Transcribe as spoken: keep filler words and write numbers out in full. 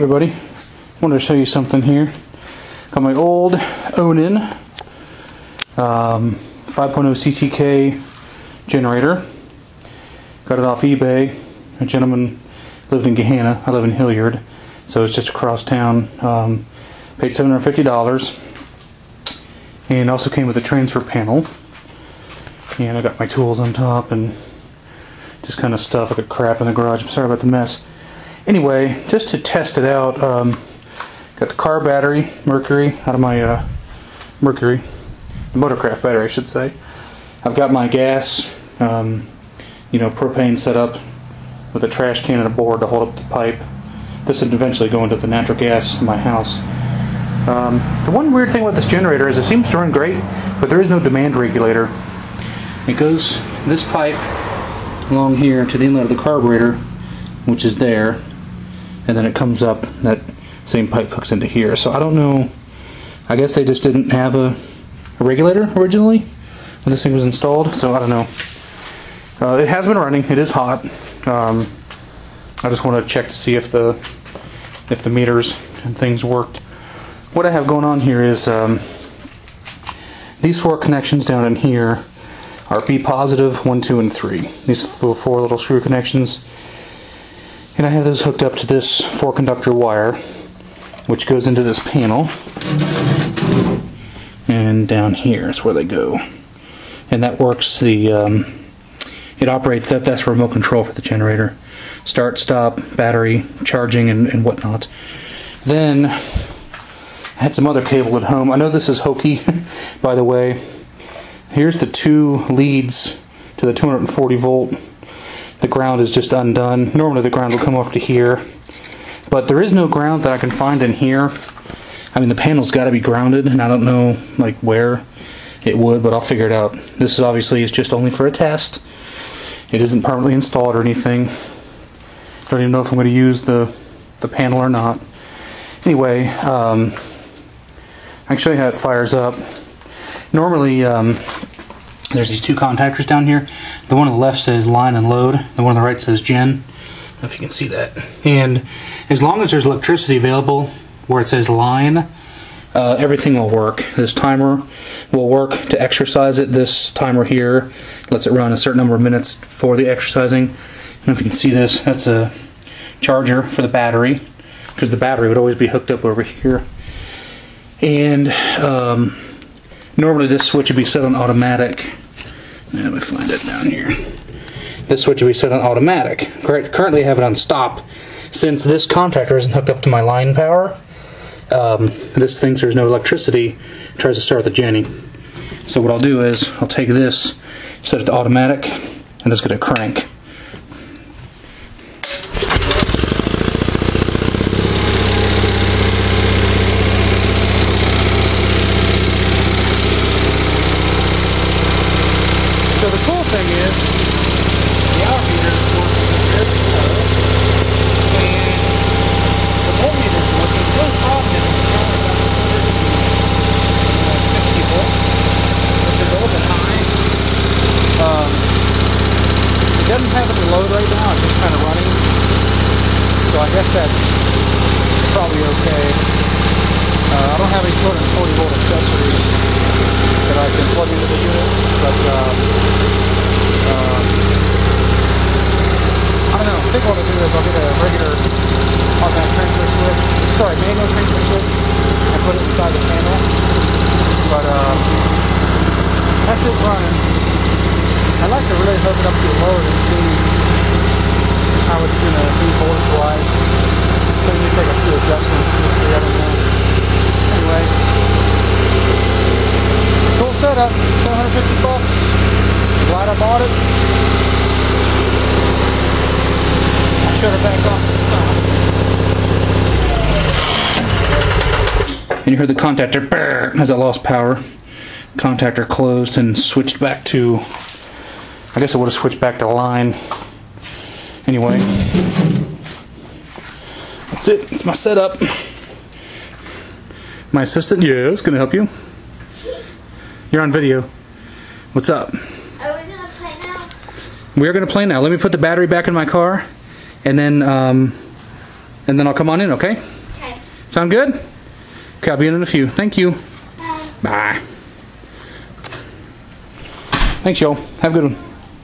everybody, wanted to show you something here. Got my old Onan um, five point oh C C K generator. Got it off eBay. A gentleman lived in Gahanna. I live in Hilliard, so it's just across town. Um, paid seven hundred fifty dollars, and also came with a transfer panel. And I got my tools on top and just kind of stuff. I got crap in the garage. I'm sorry about the mess. Anyway, just to test it out, um, got the car battery, Mercury, out of my uh, Mercury, the Motorcraft battery, I should say. I've got my gas, um, you know, propane set up with a trash can and a board to hold up the pipe. This would eventually go into the natural gas in my house. Um, the one weird thing about this generator is it seems to run great, but there is no demand regulator. It goes this pipe along here to the inlet of the carburetor, which is there, and then it comes up, that same pipe hooks into here. So I don't know, I guess they just didn't have a, a regulator originally when this thing was installed, so I don't know. Uh, it has been running, it is hot. Um, I just want to check to see if the if the meters and things worked. What I have going on here is um, these four connections down in here are B positive, one, two, and three. These four little screw connections. And I have those hooked up to this four conductor wire, which goes into this panel. And down here is where they go. And that works the, um, it operates, that, that's remote control for the generator. Start, stop, battery, charging, and, and whatnot. Then, I had some other cable at home. I know this is hokey, by the way. Here's the two leads to the two hundred forty volt. The ground is just undone. Normally the ground will come off to here, but there is no ground that I can find in here. I mean, the panel's got to be grounded, and I don't know like where it would, but I'll figure it out. This is obviously is just only for a test. It isn't permanently installed or anything. I don't even know if I'm going to use the, the panel or not. Anyway, um, I can show you how it fires up. Normally, um, there's these two contactors down here. The one on the left says line and load. The one on the right says gen. I don't know if you can see that. And as long as there's electricity available where it says line, uh, everything will work. This timer will work to exercise it. This timer here lets it run a certain number of minutes for the exercising. I don't know if you can see this. That's a charger for the battery, because the battery would always be hooked up over here. And um, normally this switch would be set on automatic. Let me find it down here. This switch would be set on automatic. Currently I have it on stop. Since this contactor isn't hooked up to my line power, um, this thinks there's no electricity, it tries to start the Jenny. So what I'll do is, I'll take this, set it to automatic, and just get a crank. And you heard the contactor burr as it lost power. Contactor closed and switched back to, I guess it would have switched back to line. Anyway, that's it. It's my setup. My assistant, yeah, it's gonna help you. You're on video. What's up? Are we gonna play now? We're gonna play now. Let me put the battery back in my car, and then um, and then I'll come on in, okay? Okay. Sound good? Okay, I'll be in in a few. Thank you. Bye. Bye. Thanks, y'all. Have a good one.